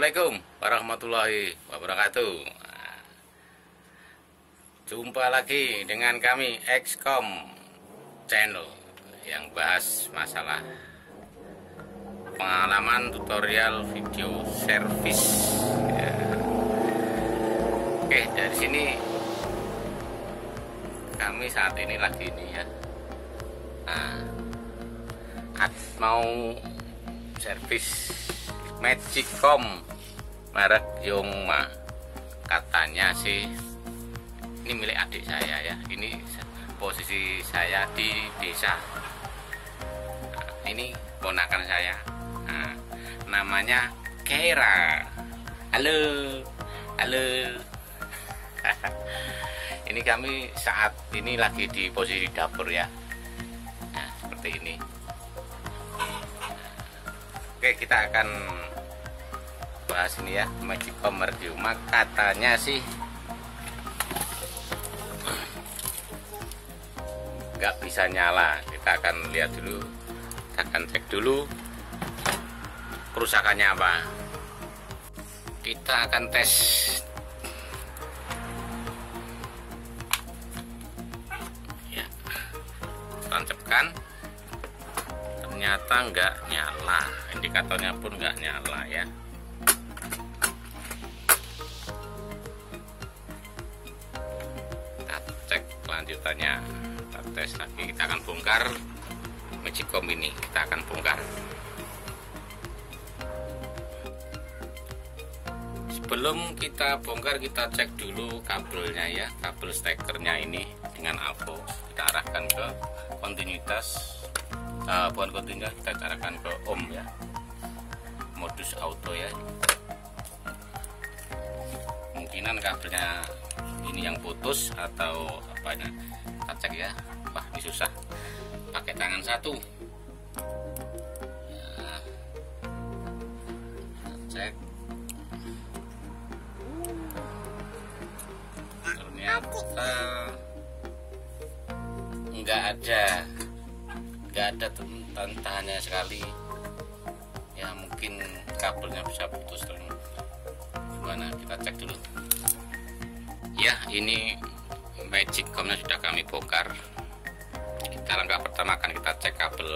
Assalamualaikum warahmatullahi wabarakatuh. Jumpa lagi dengan kami XComp Channel yang bahas masalah pengalaman tutorial video service ya. Oke, dari sini kami saat ini lagi ini ya, mau servis Magiccom merek Yongma. Katanya sih ini milik adik saya ya. Ini posisi saya di desa. Ini ponakan saya. Namanya Kera. Halo. Halo. Ini kami saat ini lagi di posisi dapur ya. Nah, seperti ini. Oke, kita akan bahas ini ya, Magiccom Yongma. Katanya sih nggak bisa nyala. Kita akan lihat dulu, kita akan cek dulu kerusakannya apa. Kita akan tes. Ya, tancapkan. Ternyata nggak nyala, indikatornya pun nggak nyala ya. Kita cek lanjutannya, kita tes lagi. Kita akan bongkar Magiccom ini, kita akan bongkar. Sebelum kita bongkar, kita cek dulu kabelnya ya, kabel stekernya ini dengan AVO. Kita arahkan ke kontinuitas. Bukan kontinuitas, kita carakan ke ohm ya, modus auto ya. Mungkinan kabelnya ini yang putus atau apanya, kita cek ya. Wah, ini susah pakai tangan satu ya. Cek, ternyata nggak ada, tantangannya sekali ya. Mungkin kabelnya bisa putus terus. Gimana, kita cek dulu ya. Ini Magiccomnya sudah kami bongkar. Kita langkah pertama akan kita cek kabel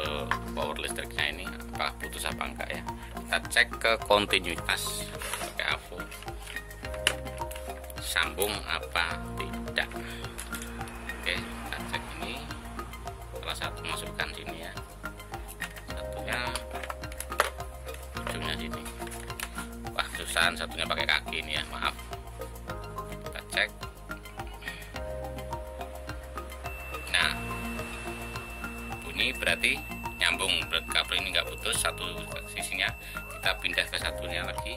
power listriknya ini apakah putus apa enggak ya. Kita cek ke kontinuitas pakai AVO, sambung apa tidak. Oke, kita cek ini. Salah satu masukkan sini ya, satunya ujungnya sini. Wah, kesusahan, satunya pakai kaki ini ya, maaf. Kita cek. Nah, bunyi berarti nyambung, berarti kabel ini nggak putus satu sisinya. Kita pindah ke satunya lagi.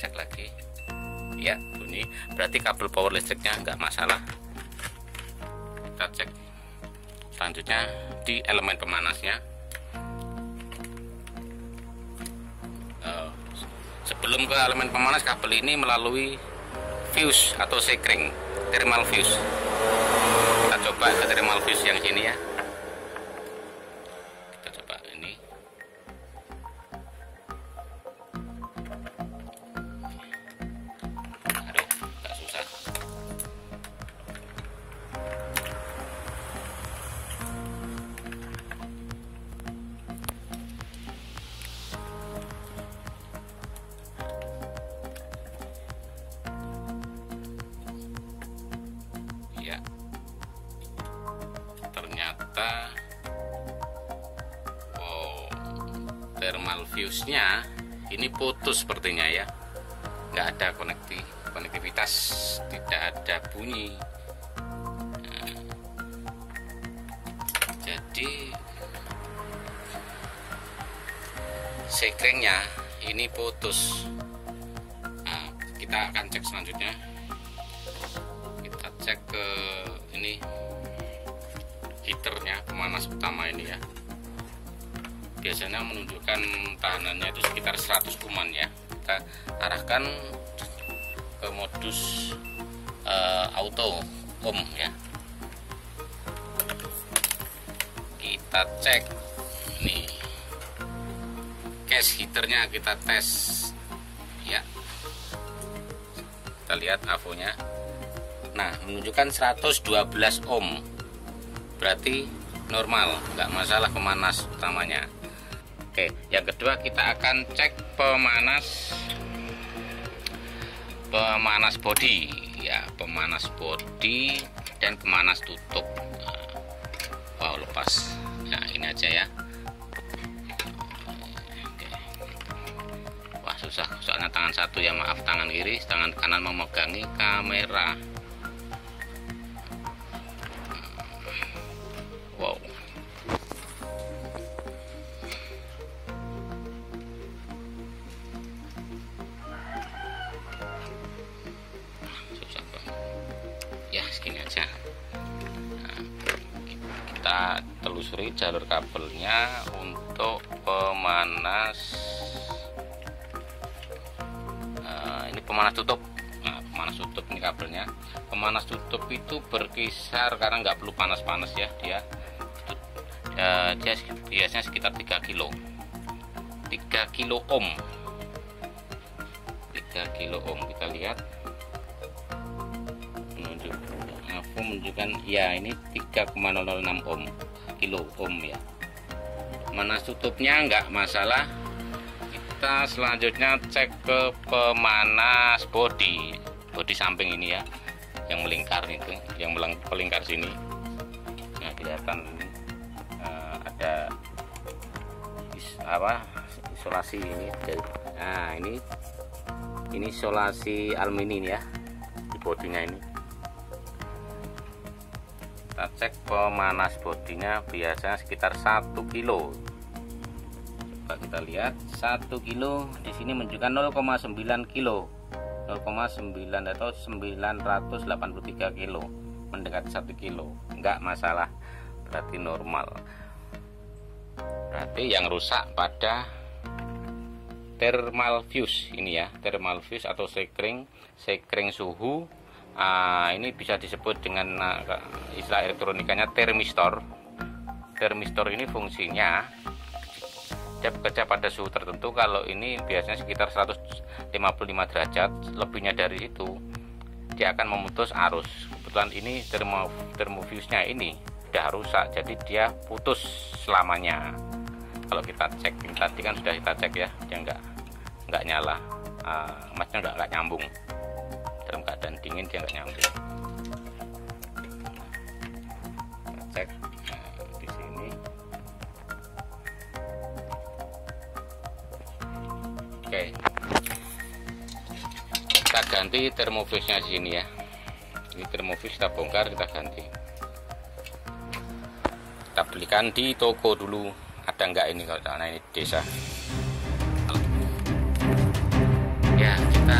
Cek lagi ya, bunyi berarti kabel power listriknya enggak masalah. Kita cek selanjutnya di elemen pemanasnya. Sebelum ke elemen pemanas, kabel ini melalui fuse atau sekring thermal fuse. Kita coba ke thermal fuse yang sini ya. Kita coba ini. Oh, thermal fuse-nya ini putus sepertinya ya, nggak ada konektivitas, tidak ada bunyi. Nah, jadi sekringnya ini putus. Nah, kita akan cek selanjutnya. Kita cek ke ini, heaternya pemanas utama ini ya. Biasanya menunjukkan tahanannya itu sekitar 100 kuman ya. Kita arahkan ke modus auto ohm ya. kita cek nih, case heaternya kita tes ya, kita lihat AVO nya nah menunjukkan 112 ohm, berarti normal, nggak masalah pemanas utamanya. Oke, yang kedua kita akan cek pemanas bodi ya, pemanas bodi dan pemanas tutup. Wow, lepas. Nah ini aja ya. Oke. Wah susah, soalnya tangan satu ya, maaf, tangan kiri, tangan kanan memegangi kamera. Wow. Segini aja. Nah, kita telusuri jalur kabelnya untuk pemanas. Ini pemanas tutup. Nah, pemanas tutup ini kabelnya. Pemanas tutup itu berkisar, karena nggak perlu panas-panas ya, dia biasanya sekitar 3 kilo ohm. Kita lihat menunjukkan ya, ini 3,006 ohm, kilo ohm ya. Pemanas tutupnya nggak masalah. Kita selanjutnya cek ke pemanas bodi samping ini ya, yang melingkar itu, yang melingkar sini. Nah kelihatan ada apa, isolasi ini. Nah ini isolasi aluminium ya di bodinya ini. Kita cek pemanas bodinya, biasanya sekitar 1 kilo. Coba kita lihat 1 kilo, di sini menunjukkan 0,9 kilo, 0,9 atau 983 kilo, mendekati 1 kilo, enggak masalah, berarti normal. Berarti yang rusak pada thermal fuse ini ya, thermal fuse atau sekring suhu. Ini bisa disebut dengan istilah elektronikanya termistor. Termistor ini fungsinya dia bekerja pada suhu tertentu. Kalau ini biasanya sekitar 155 derajat, lebihnya dari itu dia akan memutus arus. Kebetulan ini thermofuse-nya ini sudah rusak, jadi dia putus selamanya. Kalau kita cek tadi kan sudah kita cek ya, dia nggak nyala, emasnya nggak nyambung. Dalam keadaan dingin dia nggak nyambung. Kita cek di sini. Oke, kita ganti thermofuse-nya di sini ya. Ini thermofuse kita bongkar, kita ganti. Kita belikan di toko dulu. Ada nggak ini kalau karena ini desa? Ya kita.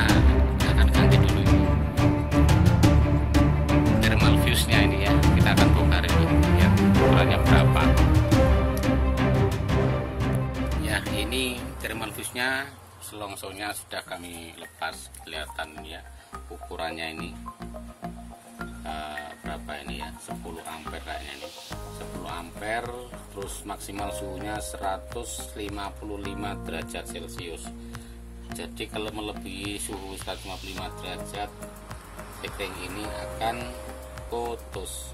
Ini ya, kita akan bongkar ini ya, ukurannya berapa ya. Ini thermal fuse nya selongsongnya sudah kami lepas, kelihatan ya ukurannya ini berapa ini ya, 10 ampere kayaknya ini, 10 ampere, terus maksimal suhunya 155 derajat celcius. Jadi kalau melebihi suhu 155 derajat sekring ini akan putus.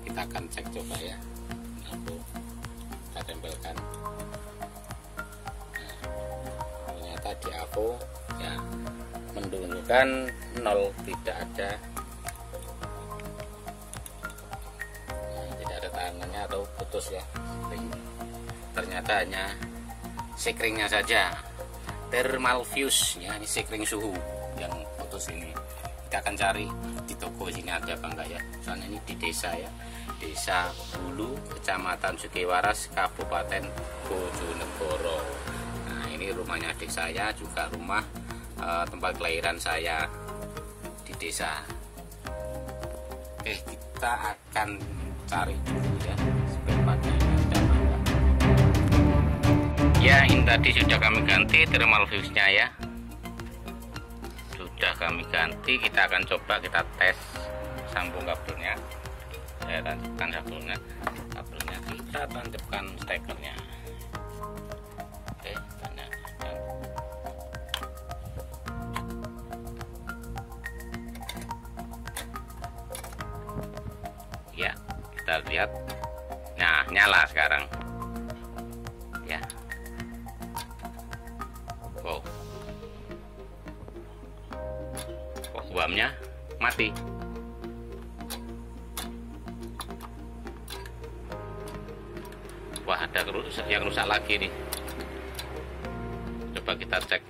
Kita akan cek coba ya, kita tempelkan. Nah, ternyata di AVO ya menunjukkan 0, tidak ada, tidak ada tangannya atau putus ya. Ternyata hanya sekringnya saja, thermal fuse ya, ini sekring suhu yang putus ini. Kita akan cari di toko sini ada apa enggak ya, soalnya ini di desa ya, desa Bulu, kecamatan Sukiwaras, Kabupaten Bojonegoro. Nah ini rumahnya adik saya, juga rumah tempat kelahiran saya di desa. Oke, kita akan cari dulu ya, seperti ada apa enggak ya. Ini tadi sudah kami ganti thermal fuse nya ya, sudah kami ganti. Kita akan coba, kita tes sambung kabelnya. Saya lanjutkan kabelnya kita tancapkan stekernya. Oke, tancapkan. Ya, kita lihat. Nah, nyala sekarang. Ya. Wow. Kok buamnya mati. Wah, ada yang rusak lagi nih. Coba kita cek.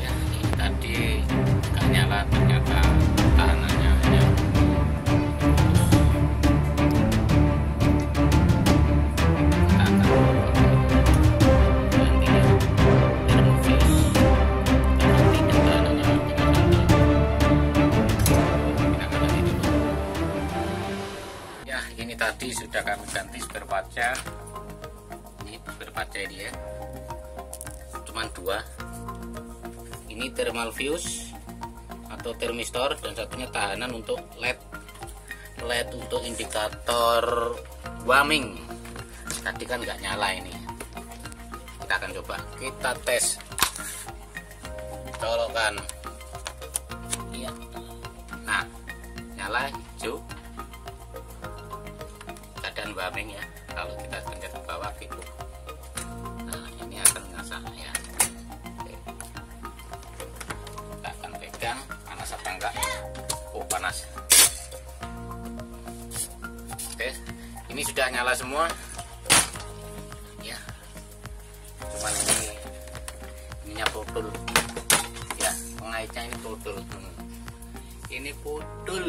Ya, ini tadi nggak nyala, ternyata tahanannya hanya. Ya, ini tadi sudah kami ganti spare partnya. Ini spare partnya ini ya, cuman dua. Ini thermal fuse atau thermistor, dan satunya tahanan untuk LED untuk indikator warming. Tadi kan nggak nyala ini. Kita akan coba, kita tes, colokan. Iya. Nah, nyala hijau. Warming ya, kalau kita pencet ke bawah gitu. Nah, ini akan ngasah ya. Oke. Kita akan pegang, panas apa enggak? Oh, panas. Oke, ini sudah nyala semua. Ya. Cuman ini ininya putul. Ya, pengaitnya ini putul. Ini putul.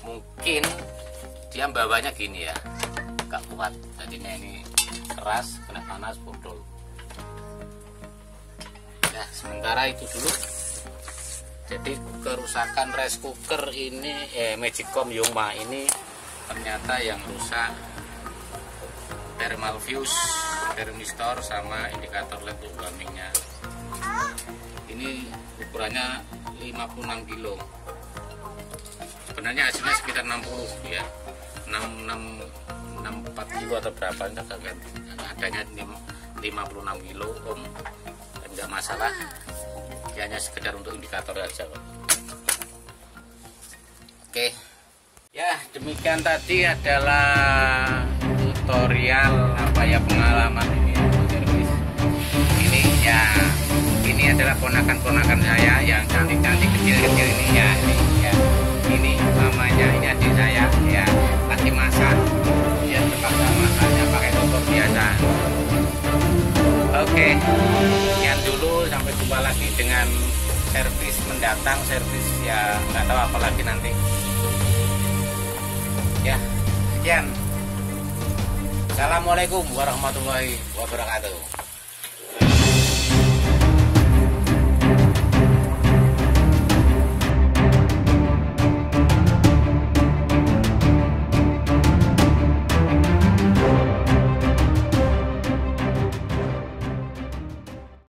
Mungkin dia bawahnya gini ya, nggak kuat, jadinya ini keras, kena panas, bodol. Nah, sementara itu dulu. Jadi kerusakan rice cooker ini, Magiccom Yongma ini ternyata yang rusak thermal fuse, thermistor, sama indikator LED warmingnya. Ini ukurannya 56 kilo. Sebenarnya hasilnya sekitar 60 ya. 66 kilo atau berapa, adanya 56 kilo ohm, enggak masalah. Dia hanya sekedar untuk indikator aja. Oke. Ya, demikian tadi adalah tutorial pengalaman ini ya, servis. Ini ya, ini adalah ponakan-ponakan saya yang cantik-cantik kecil-kecil ini ya. Ini mamanya, ini adik saya ya, lagi masak ya, terpaksa masaknya pakai kompor biasa. Oke, sekian dulu, sampai jumpa lagi dengan servis mendatang, servis ya nggak tahu apa lagi nanti ya. Sekian, assalamualaikum warahmatullahi wabarakatuh.